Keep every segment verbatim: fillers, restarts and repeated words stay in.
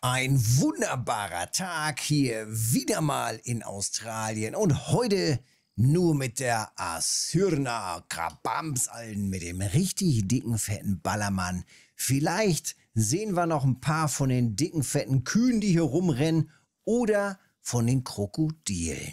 Ein wunderbarer Tag hier wieder mal in Australien und heute nur mit der Asyrna Krabams, allen mit dem richtig dicken, fetten Ballermann. Vielleicht sehen wir noch ein paar von den dicken, fetten Kühen, die hier rumrennen oder von den Krokodilen.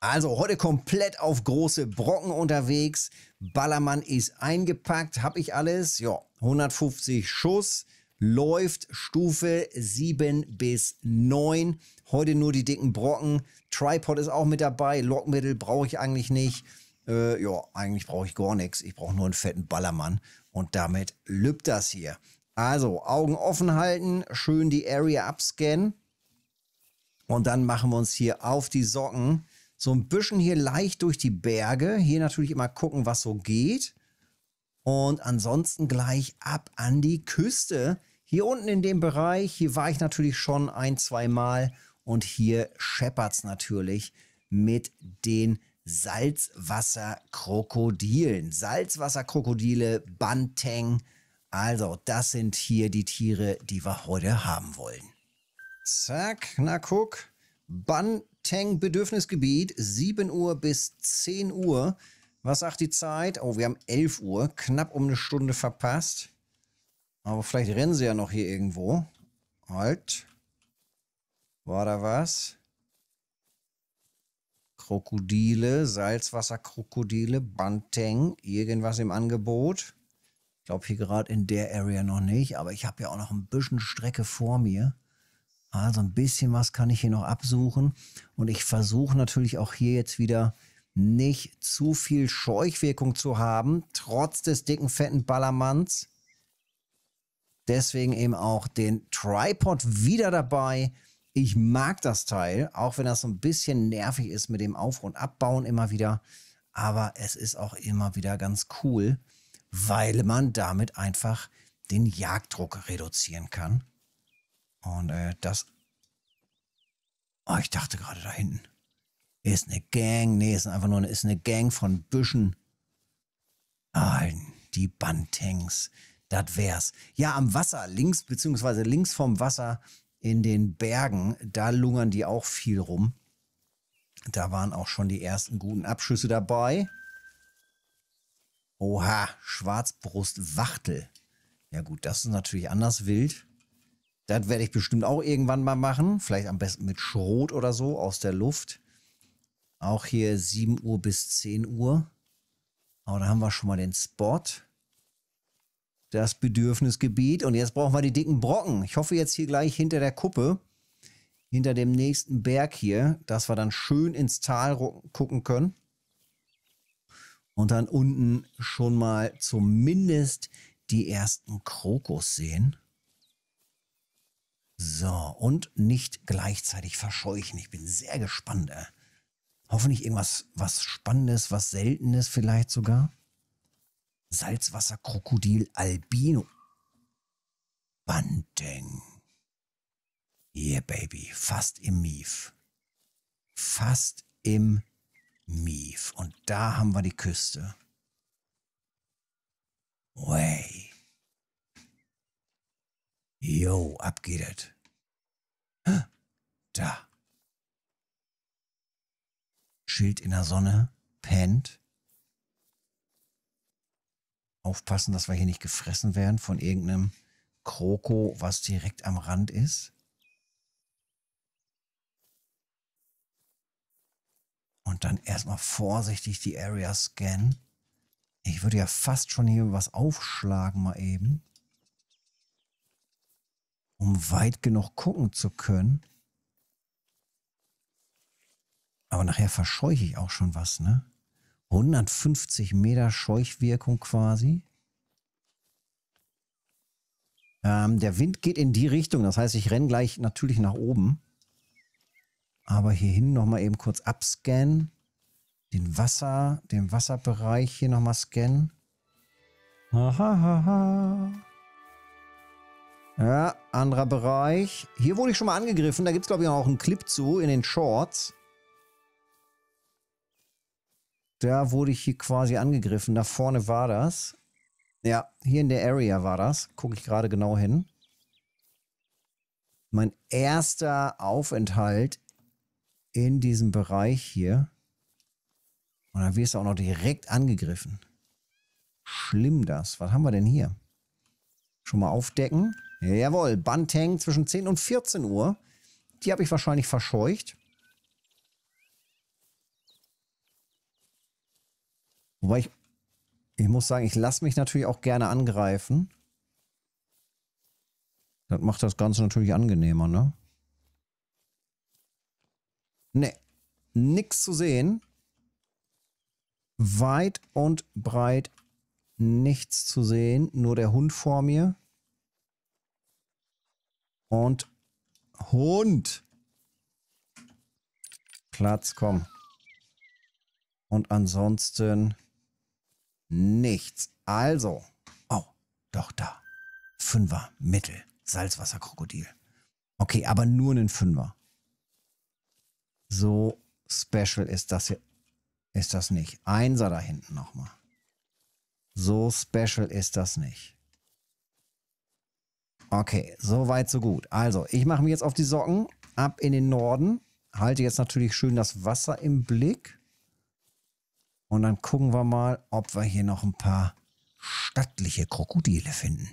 Also heute komplett auf große Brocken unterwegs. Ballermann ist eingepackt. Habe ich alles? Ja, hundertfünfzig Schuss. Läuft Stufe sieben bis neun. Heute nur die dicken Brocken. Tripod ist auch mit dabei. Lockmittel brauche ich eigentlich nicht. Äh, ja, eigentlich brauche ich gar nichts. Ich brauche nur einen fetten Ballermann. Und damit lübt das hier. Also Augen offen halten. Schön die Area abscannen. Und dann machen wir uns hier auf die Socken. So ein bisschen hier leicht durch die Berge. Hier natürlich immer gucken, was so geht. Und ansonsten gleich ab an die Küste. Hier unten in dem Bereich, hier war ich natürlich schon ein, zwei Mal. Und hier scheppert es natürlich mit den Salzwasserkrokodilen. Salzwasserkrokodile, Banteng. Also das sind hier die Tiere, die wir heute haben wollen. Zack, na guck. Banteng. Bedürfnisgebiet, sieben Uhr bis zehn Uhr. Was sagt die Zeit? Oh, wir haben elf Uhr. Knapp um eine Stunde verpasst. Aber vielleicht rennen sie ja noch hier irgendwo. Halt. War da was? Krokodile, Salzwasserkrokodile, Banteng. Irgendwas im Angebot. Ich glaube hier gerade in der Area noch nicht. Aber ich habe ja auch noch ein bisschen Strecke vor mir. Also ein bisschen was kann ich hier noch absuchen. Und ich versuche natürlich auch hier jetzt wieder nicht zu viel Scheuchwirkung zu haben, trotz des dicken, fetten Ballermanns. Deswegen eben auch den Tripod wieder dabei. Ich mag das Teil, auch wenn das so ein bisschen nervig ist mit dem Auf- und Abbauen immer wieder. Aber es ist auch immer wieder ganz cool, weil man damit einfach den Jagddruck reduzieren kann. Und äh, das... Oh, ich dachte gerade da hinten. Ist eine Gang. Nee, ist einfach nur eine, ist eine Gang von Büschen. Ah, die Bantengs. Das wär's. Ja, am Wasser, links, beziehungsweise links vom Wasser in den Bergen, da lungern die auch viel rum. Da waren auch schon die ersten guten Abschüsse dabei. Oha, Schwarzbrustwachtel. Ja gut, das ist natürlich anders wild. Das werde ich bestimmt auch irgendwann mal machen. Vielleicht am besten mit Schrot oder so aus der Luft. Auch hier sieben Uhr bis zehn Uhr. Aber da haben wir schon mal den Spot. Das Bedürfnisgebiet. Und jetzt brauchen wir die dicken Brocken. Ich hoffe jetzt hier gleich hinter der Kuppe, hinter dem nächsten Berg hier, dass wir dann schön ins Tal gucken können. Und dann unten schon mal zumindest die ersten Krokos sehen. So, und nicht gleichzeitig verscheuchen. Ich bin sehr gespannt. Äh. Hoffentlich irgendwas was Spannendes, was Seltenes vielleicht sogar. Salzwasserkrokodil Albino. Banteng. Yeah, Baby. Fast im Mief. Fast im Mief. Und da haben wir die Küste. Way. Jo, ab geht es. Da. Schild in der Sonne. Pennt. Aufpassen, dass wir hier nicht gefressen werden von irgendeinem Kroko, was direkt am Rand ist. Und dann erstmal vorsichtig die Area scannen. Ich würde ja fast schon hier was aufschlagen mal eben, um weit genug gucken zu können. Aber nachher verscheuche ich auch schon was, ne? hundertfünfzig Meter Scheuchwirkung quasi. Ähm, der Wind geht in die Richtung, das heißt, ich renne gleich natürlich nach oben. Aber hierhin nochmal eben kurz abscannen. Den Wasser, den Wasserbereich hier nochmal scannen. Hahaha. Ja, anderer Bereich. Hier wurde ich schon mal angegriffen. Da gibt es, glaube ich, auch einen Clip zu in den Shorts. Da wurde ich hier quasi angegriffen. Da vorne war das. Ja, hier in der Area war das. Gucke ich gerade genau hin. Mein erster Aufenthalt in diesem Bereich hier. Und dann wirst du auch noch direkt angegriffen. Schlimm das. Was haben wir denn hier? Schon mal aufdecken. Jawohl, Banteng zwischen zehn und vierzehn Uhr. Die habe ich wahrscheinlich verscheucht. Wobei ich, ich muss sagen, ich lasse mich natürlich auch gerne angreifen. Das macht das Ganze natürlich angenehmer, ne? Ne, nix zu sehen. Weit und breit nichts zu sehen. Nur der Hund vor mir. Und Hund. Platz, komm. Und ansonsten nichts. Also. Oh, doch da. Fünfer, Mittel. Salzwasserkrokodil. Okay, aber nur einen Fünfer. So special ist das hier. Ist das nicht. Einser da hinten nochmal. So special ist das nicht. Okay, so weit, so gut. Also, ich mache mich jetzt auf die Socken. Ab in den Norden. Halte jetzt natürlich schön das Wasser im Blick. Und dann gucken wir mal, ob wir hier noch ein paar stattliche Krokodile finden.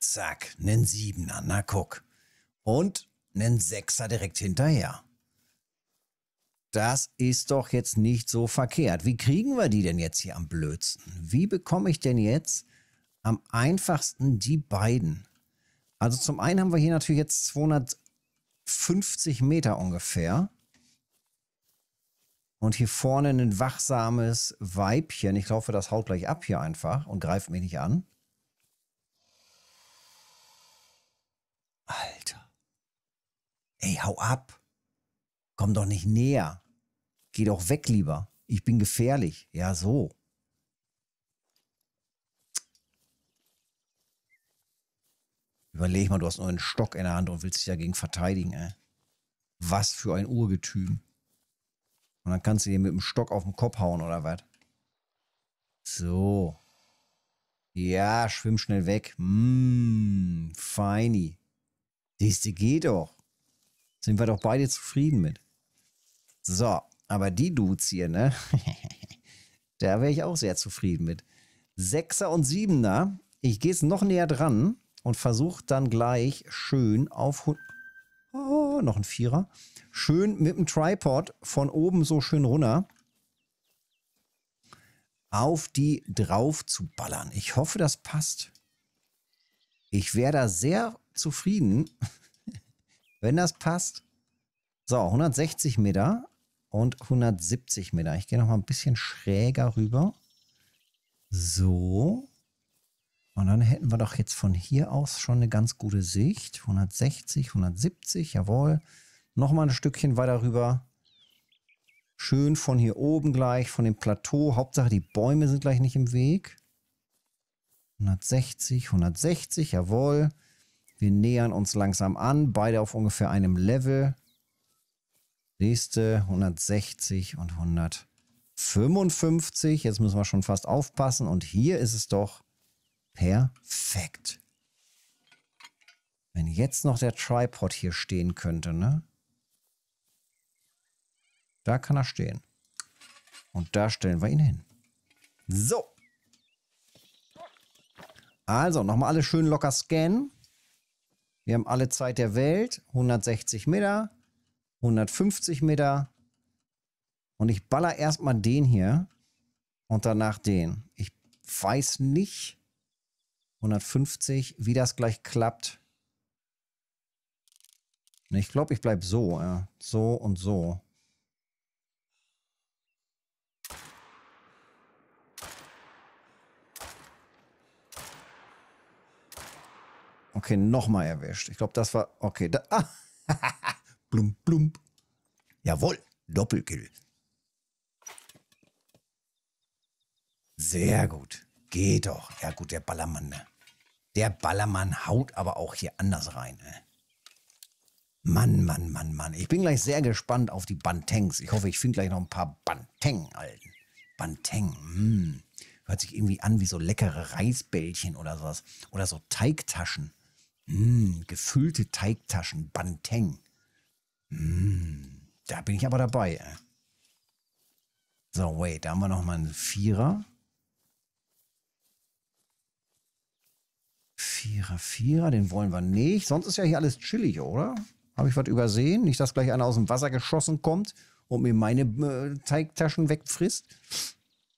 Zack, einen Siebener, na guck. Und einen Sechser direkt hinterher. Das ist doch jetzt nicht so verkehrt. Wie kriegen wir die denn jetzt hier am blödsten? Wie bekomme ich denn jetzt am einfachsten die beiden? Also zum einen haben wir hier natürlich jetzt zweihundertfünfzig Meter ungefähr. Und hier vorne ein wachsames Weibchen. Ich hoffe, das haut gleich ab hier einfach und greift mich nicht an. Alter. Ey, hau ab. Komm doch nicht näher. Geh doch weg lieber. Ich bin gefährlich. Ja, so. Überleg mal, du hast nur einen Stock in der Hand und willst dich dagegen verteidigen, ey. Was für ein Urgetüm. Und dann kannst du dir mit dem Stock auf den Kopf hauen, oder was? So. Ja, schwimm schnell weg. Mmm, feini. Siehste, geht doch. Sind wir doch beide zufrieden mit. So, aber die Dudes hier, ne? Da wäre ich auch sehr zufrieden mit. Sechser und Siebener. Ich gehe es noch näher dran und versuche dann gleich schön auf... Oh, noch ein Vierer. Schön mit dem Tripod von oben so schön runter auf die drauf zu ballern. Ich hoffe, das passt. Ich wäre da sehr zufrieden, wenn das passt. So, hundertsechzig Meter und hundertsiebzig Meter. Ich gehe noch mal ein bisschen schräger rüber. So. Und dann hätten wir doch jetzt von hier aus schon eine ganz gute Sicht. hundertsechzig, hundertsiebzig, jawohl. Nochmal ein Stückchen weiter rüber. Schön von hier oben gleich, von dem Plateau. Hauptsache die Bäume sind gleich nicht im Weg. hundertsechzig, hundertsechzig, jawohl. Wir nähern uns langsam an. Beide auf ungefähr einem Level. Nächste hundertsechzig und hundertfünfundfünfzig. Jetzt müssen wir schon fast aufpassen. Und hier ist es doch... Perfekt. Wenn jetzt noch der Tripod hier stehen könnte, ne? Da kann er stehen. Und da stellen wir ihn hin. So. Also, nochmal alle schön locker scannen. Wir haben alle Zeit der Welt. hundertsechzig Meter. hundertfünfzig Meter. Und ich baller erstmal den hier. Und danach den. Ich weiß nicht... hundertfünfzig, wie das gleich klappt. Ich glaube, ich bleibe so. Ja. So und so. Okay, nochmal erwischt. Ich glaube, das war... Okay, da... Ah. Blump, blump. Jawohl, Doppelkill. Sehr gut. Geht doch. Ja gut, der Ballermann, ne? Der Ballermann haut aber auch hier anders rein. Ne? Mann, Mann, Mann, Mann. Ich bin gleich sehr gespannt auf die Bantengs. Ich hoffe, ich finde gleich noch ein paar Banteng, Alten. Banteng. Mm. Hört sich irgendwie an wie so leckere Reisbällchen oder sowas. Oder so Teigtaschen. Mmh, gefüllte Teigtaschen. Banteng. Mmh, da bin ich aber dabei. Ey. So, wait. Da haben wir nochmal einen Vierer. Vierer, Vierer. Den wollen wir nicht. Sonst ist ja hier alles chillig, oder? Habe ich was übersehen? Nicht, dass gleich einer aus dem Wasser geschossen kommt und mir meine äh, Teigtaschen wegfrisst.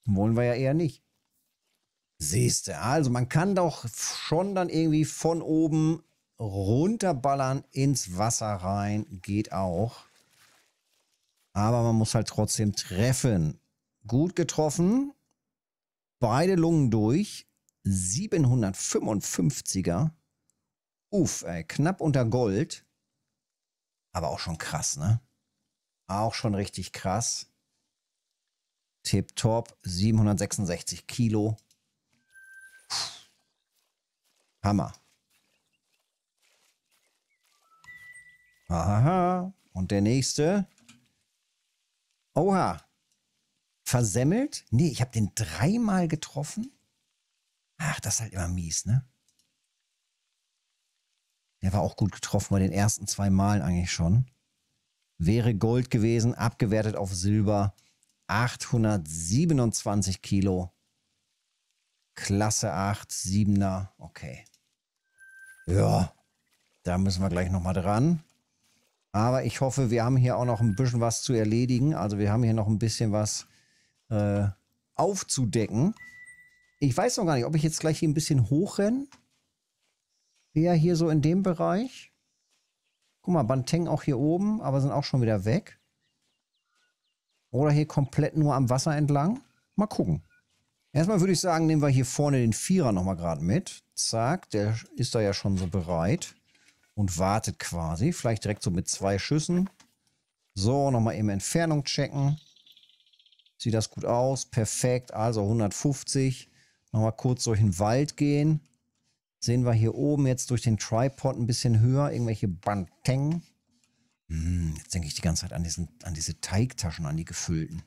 Wollen wir ja eher nicht. Siehst du, also man kann doch schon dann irgendwie von oben runterballern, ins Wasser rein, geht auch. Aber man muss halt trotzdem treffen. Gut getroffen, beide Lungen durch, siebenhundertfünfundfünfziger. Uff, ey, knapp unter Gold. Aber auch schon krass, ne? Auch schon richtig krass. Tipptopp, siebenhundertsechsundsechzig Kilo. Hammer. Aha. Und der nächste. Oha. Versemmelt? Nee, ich habe den dreimal getroffen. Ach, das ist halt immer mies, ne? Der war auch gut getroffen bei den ersten zwei Malen eigentlich schon. Wäre Gold gewesen, abgewertet auf Silber. achthundertsiebenundzwanzig Kilo. Klasse acht, siebener. Okay. Ja, da müssen wir gleich nochmal dran. Aber ich hoffe, wir haben hier auch noch ein bisschen was zu erledigen. Also wir haben hier noch ein bisschen was äh, aufzudecken. Ich weiß noch gar nicht, ob ich jetzt gleich hier ein bisschen hochrenne. Eher hier so in dem Bereich. Guck mal, Banteng auch hier oben, aber sind auch schon wieder weg. Oder hier komplett nur am Wasser entlang. Mal gucken. Erstmal würde ich sagen, nehmen wir hier vorne den Vierer nochmal gerade mit. Zack, der ist da ja schon so bereit. Und wartet quasi. Vielleicht direkt so mit zwei Schüssen. So, nochmal eben Entfernung checken. Sieht das gut aus? Perfekt. Also hundertfünfzig. Nochmal kurz durch den Wald gehen. Sehen wir hier oben jetzt durch den Tripod ein bisschen höher. Irgendwelche Banteng. Mmh, jetzt denke ich die ganze Zeit an, diesen, an diese Teigtaschen, an die gefüllten.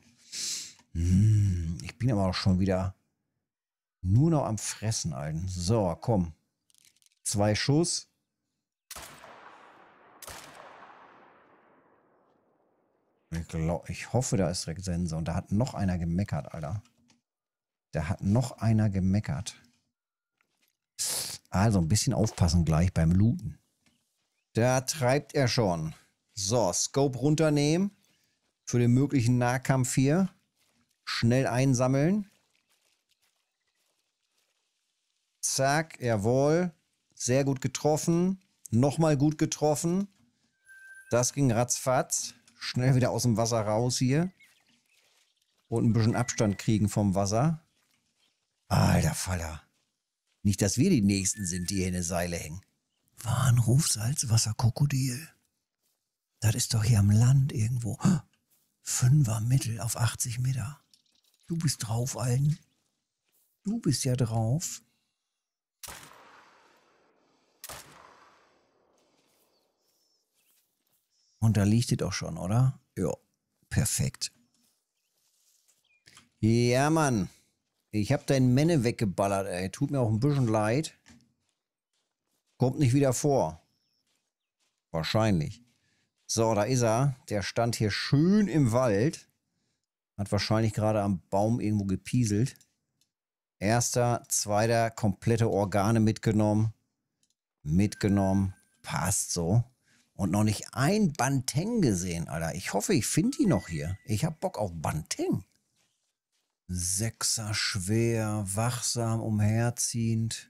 Mmh, ich bin aber auch schon wieder nur noch am Fressen, Alten. So, komm. Zwei Schuss. Ich, glaub, ich hoffe, da ist direkt Sense. Und da hat noch einer gemeckert, Alter. Da hat noch einer gemeckert. Also ein bisschen aufpassen gleich beim Looten. Da treibt er schon. So, Scope runternehmen. Für den möglichen Nahkampf hier. Schnell einsammeln. Zack, jawohl. Sehr gut getroffen. Nochmal gut getroffen. Das ging ratzfatz. Schnell wieder aus dem Wasser raus hier. Und ein bisschen Abstand kriegen vom Wasser. Alter Faller. Nicht, dass wir die Nächsten sind, die hier in der Seile hängen. Warnruf Salzwasserkrokodil. Das ist doch hier am Land irgendwo. Fünfer Mittel auf achtzig Meter. Du bist drauf, Alten. Du bist ja drauf. Und da liegt es doch schon, oder? Ja, perfekt. Ja, Mann. Ich hab deinen Menne weggeballert, ey. Tut mir auch ein bisschen leid. Kommt nicht wieder vor. Wahrscheinlich. So, da ist er. Der stand hier schön im Wald. Hat wahrscheinlich gerade am Baum irgendwo gepieselt. Erster, zweiter, komplette Organe mitgenommen. Mitgenommen. Passt so. Und noch nicht ein Banteng gesehen, Alter. Ich hoffe, ich finde die noch hier. Ich hab Bock auf Banteng. Sechser schwer, wachsam, umherziehend.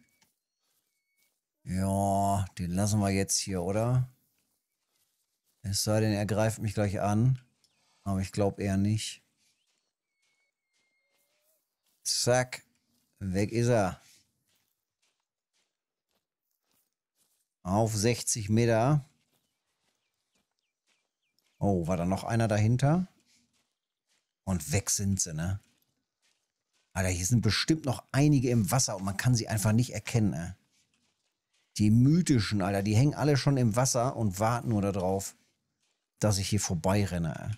Ja, den lassen wir jetzt hier, oder? Es sei denn, er greift mich gleich an. Aber ich glaube eher nicht. Zack. Weg ist er. Auf sechzig Meter. Oh, war da noch einer dahinter? Und weg sind sie, ne? Alter, hier sind bestimmt noch einige im Wasser und man kann sie einfach nicht erkennen, ne? Die mythischen, Alter, die hängen alle schon im Wasser und warten nur darauf, dass ich hier vorbeirenne.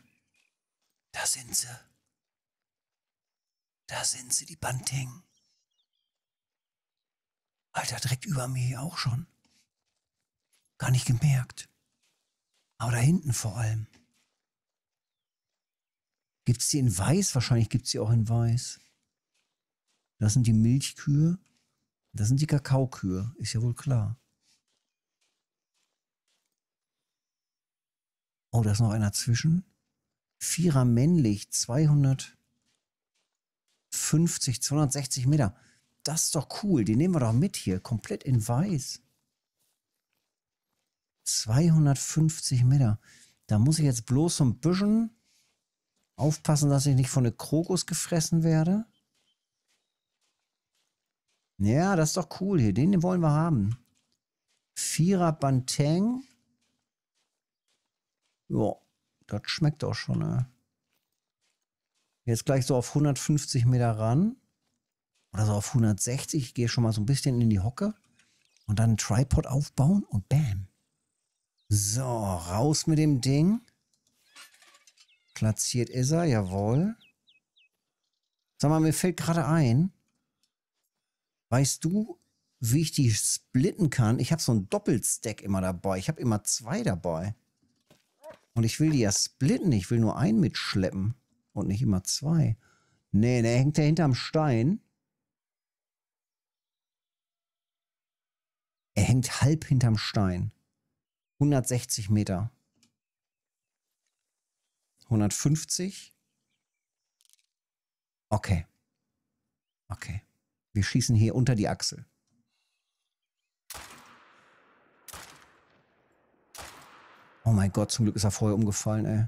Da sind sie. Da sind sie, die Banteng. Alter, direkt über mir hier auch schon. Gar nicht gemerkt. Aber da hinten vor allem. Gibt es die in Weiß? Wahrscheinlich gibt es die auch in Weiß. Das sind die Milchkühe. Das sind die Kakaokühe. Ist ja wohl klar. Oh, da ist noch einer zwischen. Vierer männlich, zweihundertfünfzig, zweihundertsechzig Meter. Das ist doch cool. Den nehmen wir doch mit hier. Komplett in Weiß. zweihundertfünfzig Meter. Da muss ich jetzt bloß so ein bisschen aufpassen, dass ich nicht von einem Krokus gefressen werde. Ja, das ist doch cool hier. Den wollen wir haben. Vierer Banteng. Ja, das schmeckt auch schon. Ne? Jetzt gleich so auf hundertfünfzig Meter ran. Oder so auf hundertsechzig. Ich gehe schon mal so ein bisschen in die Hocke. Und dann einen Tripod aufbauen und bam. So, raus mit dem Ding. Platziert ist er, jawohl. Sag mal, mir fällt gerade ein. Weißt du, wie ich die splitten kann? Ich habe so einen Doppelstack immer dabei. Ich habe immer zwei dabei. Und ich will die ja splitten. Ich will nur einen mitschleppen. Und nicht immer zwei. Nee, der hängt ja hinterm Stein. Er hängt halb hinterm Stein. hundertsechzig Meter. hundertfünfzig. Okay. Okay. Wir schießen hier unter die Achsel. Oh mein Gott, zum Glück ist er vorher umgefallen, ey.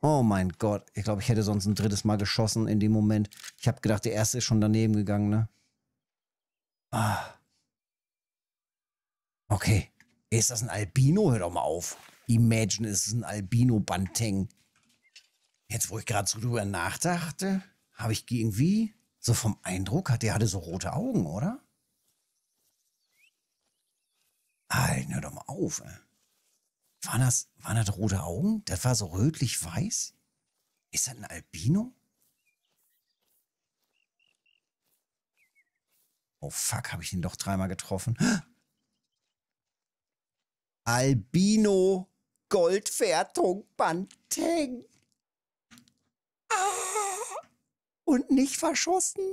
Oh mein Gott. Ich glaube, ich hätte sonst ein drittes Mal geschossen in dem Moment. Ich habe gedacht, der erste ist schon daneben gegangen, ne? Ah. Okay. Ist das ein Albino? Hör doch mal auf. Imagine, es ist ein Albino-Banteng. Jetzt, wo ich gerade so drüber nachdachte, habe ich irgendwie so vom Eindruck, hat der hatte so rote Augen, oder? Alter, hör doch mal auf, ey. Waren das, waren das rote Augen? Das war so rötlich-weiß? Ist das ein Albino? Oh fuck, habe ich ihn doch dreimal getroffen. Albino Goldwertung Banteng. Ah, und nicht verschossen.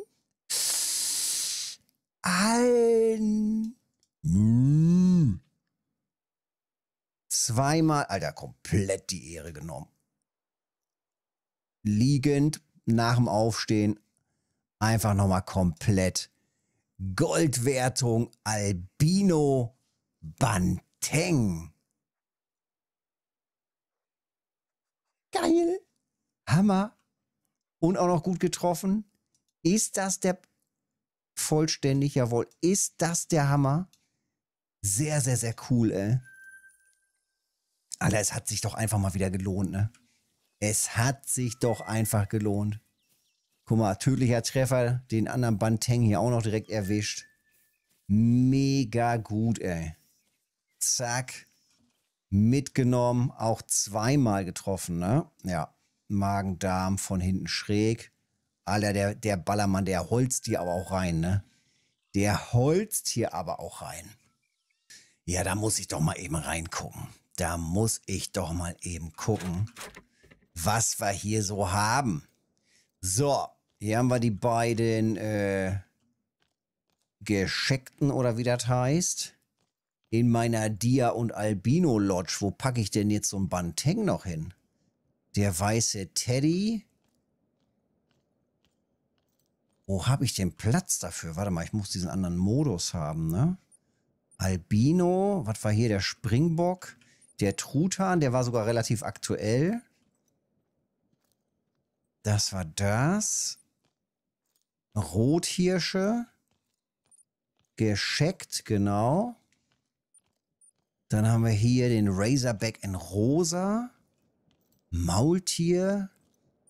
Ein. Mm. Zweimal, Alter, komplett die Ehre genommen. Liegend, nach dem Aufstehen, einfach nochmal komplett. Goldwertung Albino Banteng. Geil. Hammer. Und auch noch gut getroffen. Ist das der... Vollständig, jawohl. Ist das der Hammer? Sehr, sehr, sehr cool, ey. Alter, es hat sich doch einfach mal wieder gelohnt, ne? Es hat sich doch einfach gelohnt. Guck mal, tödlicher Treffer, den anderen Banteng hier auch noch direkt erwischt. Mega gut, ey. Zack. Mitgenommen, auch zweimal getroffen, ne? Ja, Magen, Darm, von hinten schräg. Alter, der, der Ballermann, der holzt hier aber auch rein, ne? Der holzt hier aber auch rein. Ja, da muss ich doch mal eben reingucken. Da muss ich doch mal eben gucken, was wir hier so haben. So, hier haben wir die beiden äh, Gescheckten oder wie das heißt. In meiner Dia- und Albino-Lodge. Wo packe ich denn jetzt so einen Banteng noch hin? Der weiße Teddy. Wo habe ich den Platz dafür? Warte mal, ich muss diesen anderen Modus haben, ne? Albino, was war hier? Der Springbock, der Truthahn, der war sogar relativ aktuell. Das war das. Rothirsche. Gescheckt, genau. Dann haben wir hier den Razorback in Rosa. Maultier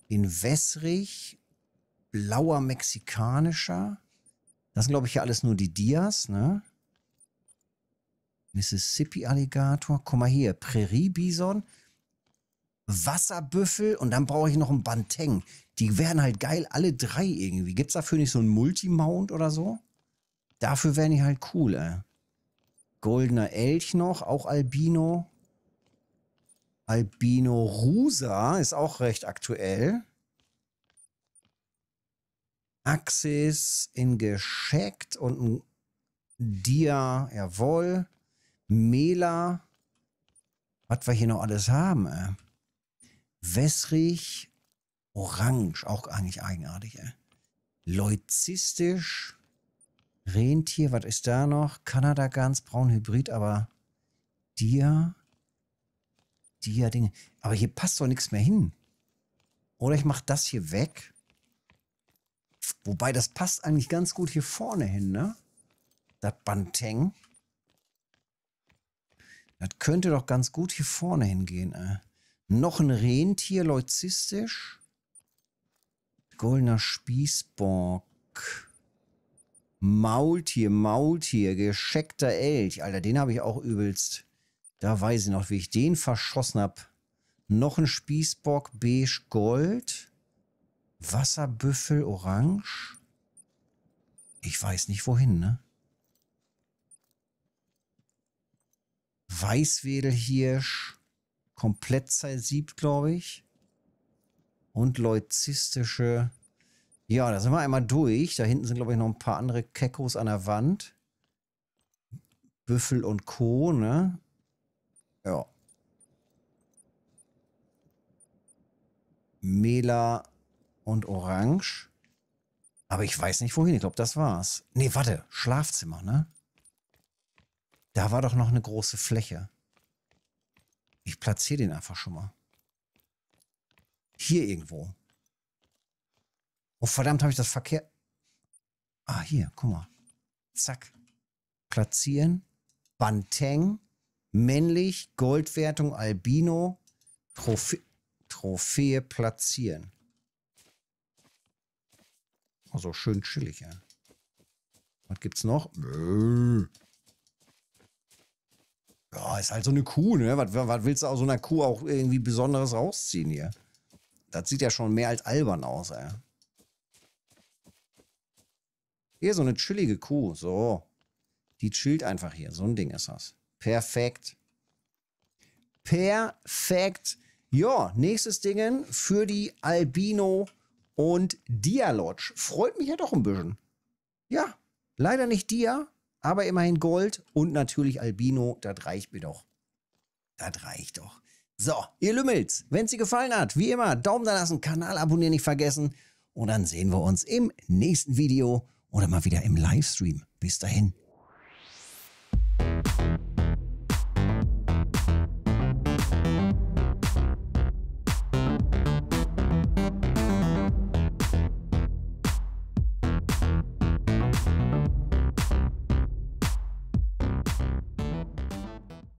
in Wässrig. Blauer Mexikanischer. Das sind, glaube ich, ja alles nur die Dias, ne? Mississippi Alligator. Guck mal hier. Präriebison. Wasserbüffel und dann brauche ich noch einen Banteng. Die wären halt geil, alle drei irgendwie. Gibt es dafür nicht so einen Multimount oder so? Dafür wären die halt cool, ey. Goldener Elch noch, auch Albino. Albino-Rusa ist auch recht aktuell. Axis in gescheckt und ein Dia, jawohl. Mela. Was wir hier noch alles haben, ey. Wässrig. Orange, auch eigentlich eigenartig, ey. Leuzistisch. Rentier, was ist da noch? Kanada-Gans, Braun-Hybrid, aber Dia. Dia Dinge. Aber hier passt doch nichts mehr hin. Oder ich mache das hier weg. Wobei, das passt eigentlich ganz gut hier vorne hin, ne? Das Banteng. Das könnte doch ganz gut hier vorne hingehen, ey. Noch ein Rentier, leuzistisch. Goldener Spießbock. Maultier, Maultier, gescheckter Elch. Alter, den habe ich auch übelst. Da weiß ich noch, wie ich den verschossen habe. Noch ein Spießbock, beige, gold. Wasserbüffel, orange. Ich weiß nicht, wohin, ne? Weißwedelhirsch. Komplett zersiebt, glaube ich. Und leuzistische. Ja, da sind wir einmal durch. Da hinten sind, glaube ich, noch ein paar andere Geckos an der Wand. Büffel und Co., ne? Ja. Mela und Orange. Aber ich weiß nicht, wohin. Ich glaube, das war's. Nee, warte. Schlafzimmer, ne? Da war doch noch eine große Fläche. Ich platziere den einfach schon mal. Hier irgendwo. Oh, verdammt, habe ich das verkehrt. Ah, hier, guck mal. Zack. Platzieren. Banteng. Männlich, Goldwertung, Albino, Trophä Trophäe platzieren. Also schön chillig, ja. Was gibt's noch? Ja, ist halt so eine Kuh, ne? Was, was willst du aus so einer Kuh auch irgendwie Besonderes rausziehen hier? Das sieht ja schon mehr als albern aus, ey. Hier, so eine chillige Kuh, so. Die chillt einfach hier, so ein Ding ist das. Perfekt. Perfekt. Ja, nächstes Ding für die Albino und Dia-Lodge. Freut mich ja doch ein bisschen. Ja, leider nicht Dia, aber immerhin Gold und natürlich Albino. Das reicht mir doch. Das reicht doch. So, ihr Lümmels, wenn es dir gefallen hat, wie immer, Daumen da lassen, Kanal abonnieren nicht vergessen. Und dann sehen wir uns im nächsten Video oder mal wieder im Livestream. Bis dahin.